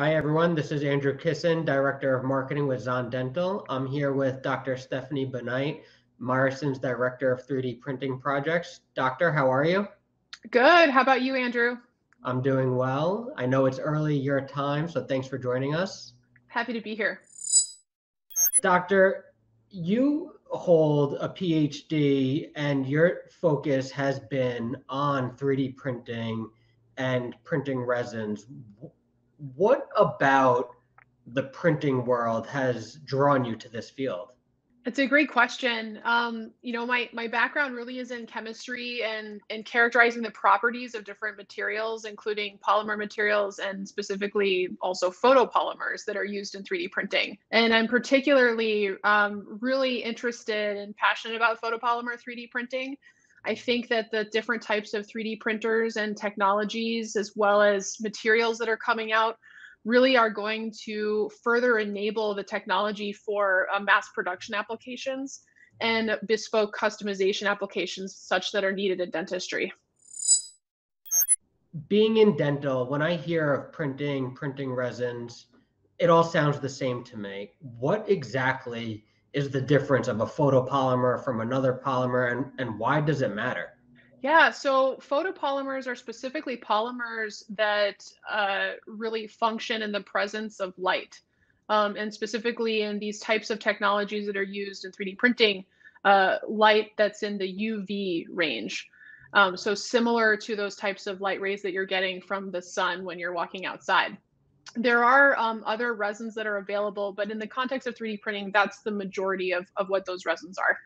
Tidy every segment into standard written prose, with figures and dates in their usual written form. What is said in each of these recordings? Hi, everyone. This is Andrew Kissin, Director of Marketing with Zahn Dental. I'm here with Dr. Stephanie Benight, Myerson's Director of 3D Printing Projects. Doctor, how are you? Good. How about you, Andrew? I'm doing well. I know it's early your time, so thanks for joining us. Happy to be here. Doctor, you hold a PhD and your focus has been on 3D printing and printing resins. What about the printing world has drawn you to this field? That's a great question. You know, my background really is in chemistry and characterizing the properties of different materials, including polymer materials and specifically also photopolymers that are used in 3D printing. And I'm particularly really interested and passionate about photopolymer 3D printing. I think that the different types of 3D printers and technologies, as well as materials that are coming out, really are going to further enable the technology for mass production applications and bespoke customization applications such that are needed in dentistry. Being in dental, when I hear of printing resins, it all sounds the same to me. What exactly is the difference of a photopolymer from another polymer, and why does it matter? Yeah, so photopolymers are specifically polymers that really function in the presence of light. And specifically in these types of technologies that are used in 3D printing, light that's in the UV range. So similar to those types of light rays that you're getting from the sun when you're walking outside. There are other resins that are available, but in the context of 3D printing, that's the majority of what those resins are.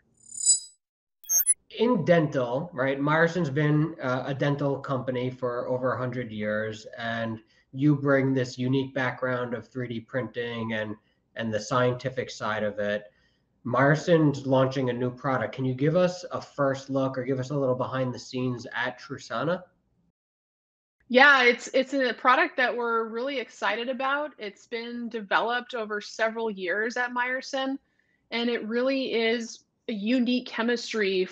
In dental, right, Myerson's been a dental company for over 100 years, and you bring this unique background of 3D printing and the scientific side of it. Myerson's launching a new product. Can you give us a first look or give us a little behind the scenes at TruSana? Yeah, it's a product that we're really excited about. It's been developed over several years at Myerson, and it really is a unique chemistry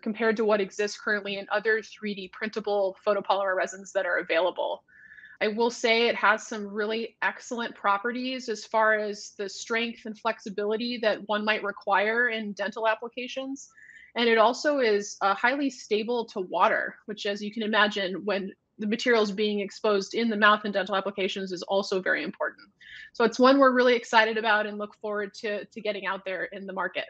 compared to what exists currently in other 3D printable photopolymer resins that are available. I will say it has some really excellent properties as far as the strength and flexibility that one might require in dental applications. And it also is highly stable to water, which, as you can imagine, when the materials being exposed in the mouth and dental applications is also very important. So it's one we're really excited about and look forward to getting out there in the market.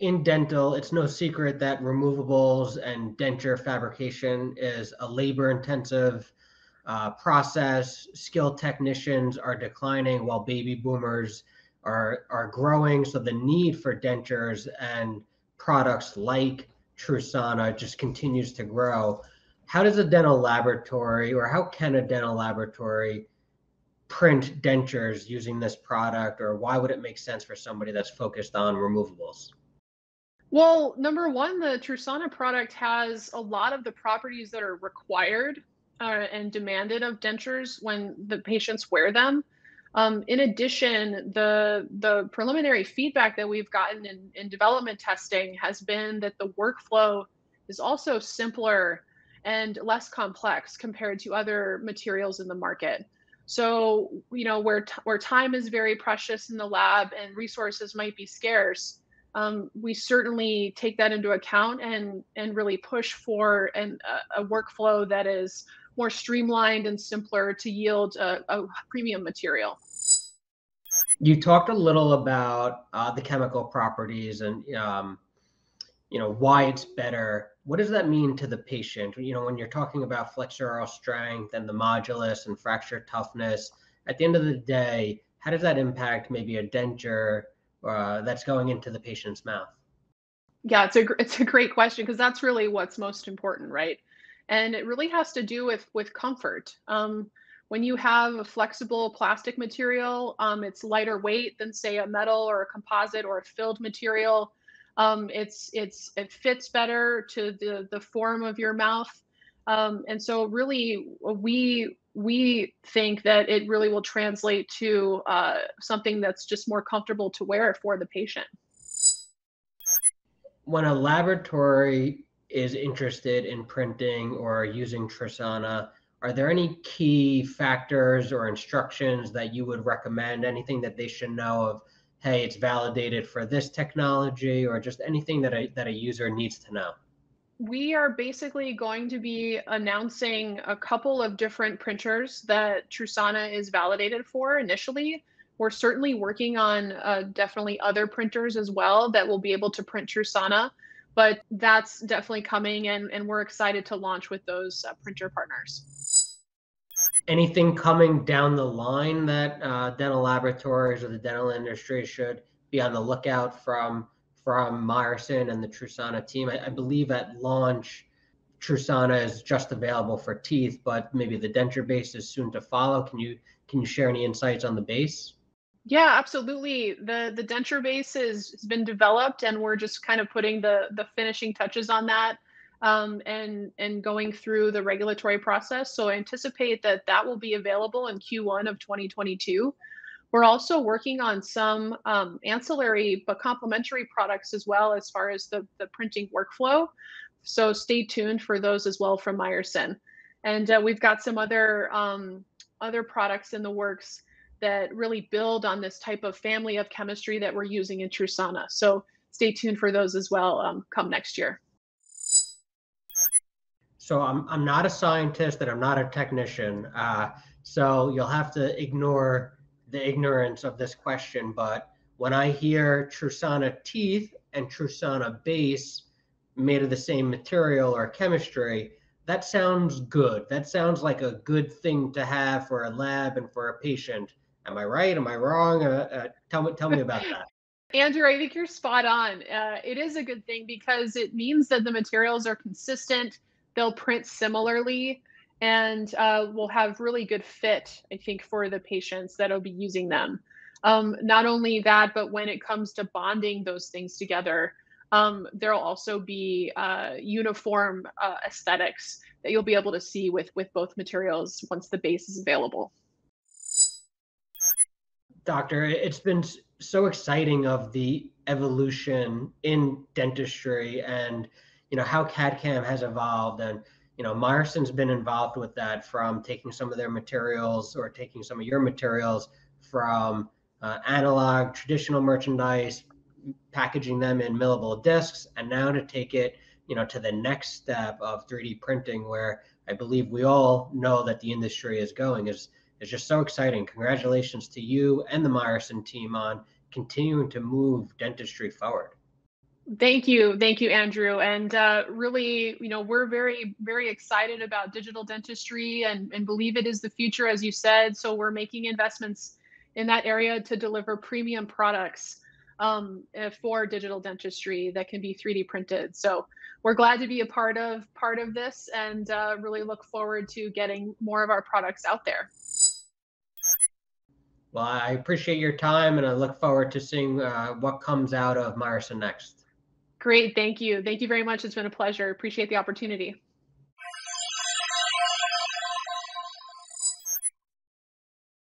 In dental, it's no secret that removables and denture fabrication is a labor-intensive process. Skilled technicians are declining while baby boomers are growing. So the need for dentures and products like TruSana just continues to grow. How does a dental laboratory, or how can a dental laboratory print dentures using this product, or why would it make sense for somebody that's focused on removables? Well, number one, the TruSana product has a lot of the properties that are required and demanded of dentures when the patients wear them. In addition, the preliminary feedback that we've gotten in development testing has been that the workflow is also simpler and less complex compared to other materials in the market. So, you know, where time is very precious in the lab and resources might be scarce, we certainly take that into account and really push for a workflow that is more streamlined and simpler to yield a premium material. You talked a little about the chemical properties and you know, why it's better. What does that mean to the patient? You know, when you're talking about flexural strength and the modulus and fracture toughness, at the end of the day, how does that impact maybe a denture that's going into the patient's mouth? Yeah, it's a great question, because that's really what's most important, right? And it really has to do with comfort. When you have a flexible plastic material, it's lighter weight than, say, a metal or a composite or a filled material. It fits better to the form of your mouth. And so really we think that it really will translate to something that's just more comfortable to wear for the patient. When a laboratory is interested in printing or using TruSana, are there any key factors or instructions that you would recommend, anything that they should know of, hey, it's validated for this technology, or just anything that a user needs to know? We are basically going to be announcing a couple of different printers that TruSana is validated for initially. We're certainly working on definitely other printers as well that will be able to print TruSana, but that's definitely coming, and we're excited to launch with those printer partners. Anything coming down the line that dental laboratories or the dental industry should be on the lookout from Myerson and the TruSana team? I believe at launch, TruSana is just available for teeth, but maybe the denture base is soon to follow. Can you share any insights on the base? Yeah, absolutely. The denture base has been developed, and we're just kind of putting the finishing touches on that, and going through the regulatory process. So I anticipate that will be available in Q1 of 2022. We're also working on some ancillary but complementary products as well, as far as the printing workflow. So stay tuned for those as well from Myerson. And we've got some other products in the works that really build on this type of family of chemistry that we're using in TruSana. So stay tuned for those as well come next year. So I'm not a scientist and I'm not a technician. So you'll have to ignore the ignorance of this question, but when I hear TruSana teeth and TruSana base made of the same material or chemistry, that sounds good. That sounds like a good thing to have for a lab and for a patient. Am I right? Am I wrong? Tell me about that. Andrew, I think you're spot on. It is a good thing because it means that the materials are consistent. They'll print similarly, and we'll have really good fit, I think, for the patients that'll be using them. Not only that, but when it comes to bonding those things together, there'll also be uniform aesthetics that you'll be able to see with both materials once the base is available. Doctor, it's been so exciting of the evolution in dentistry and, you know, how CAD CAM has evolved, and you know, Myerson's been involved with that, from taking some of their materials, or taking some of your materials from analog, traditional merchandise, packaging them in millable discs, and now to take it, you know, to the next step of 3D printing, where I believe we all know that the industry is going, is just so exciting. Congratulations to you and the Myerson team on continuing to move dentistry forward. Thank you. Thank you, Andrew. And really, you know, we're very, very excited about digital dentistry, and believe it is the future, as you said. So we're making investments in that area to deliver premium products for digital dentistry that can be 3D printed. So we're glad to be a part of this, and really look forward to getting more of our products out there. Well, I appreciate your time, and I look forward to seeing what comes out of Myerson next. Great. Thank you. Thank you very much. It's been a pleasure. Appreciate the opportunity.